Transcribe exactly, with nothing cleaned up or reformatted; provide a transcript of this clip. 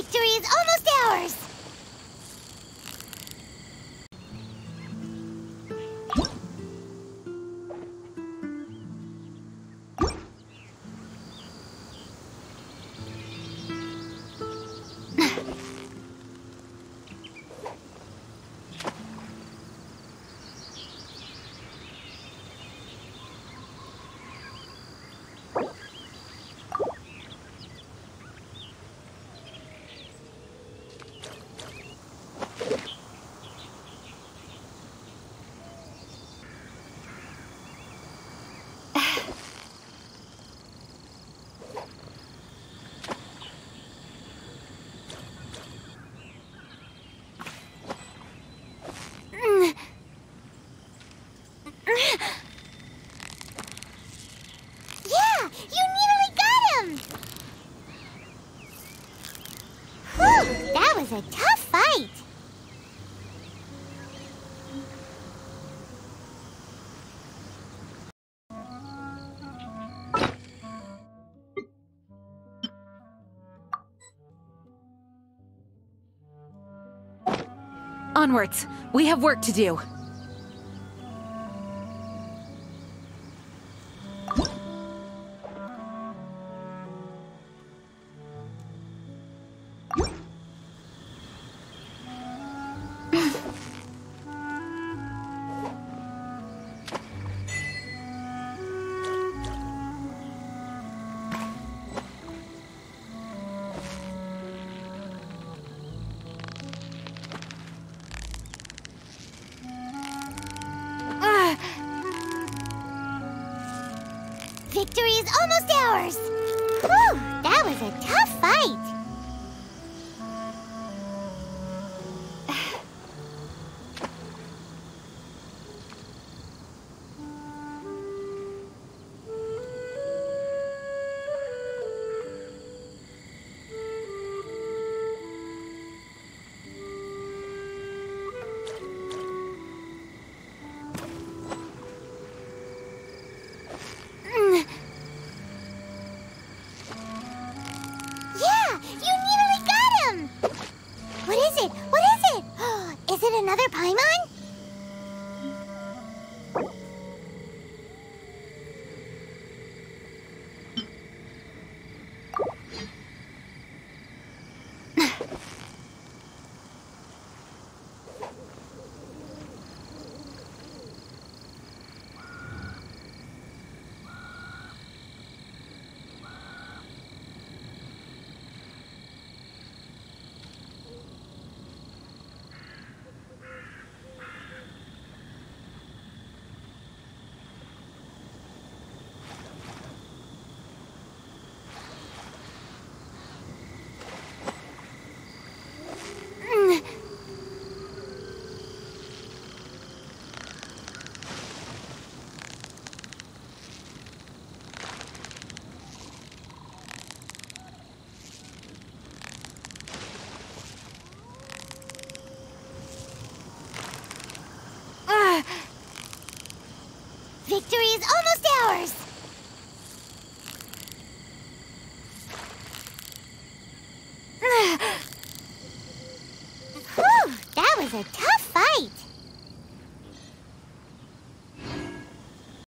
Victory is almost ours! A tough fight. Onwards. We have work to do. Victory is almost ours! Whew! That was a tough fight! Another Paimon? Victory is almost ours! Whew! That was a tough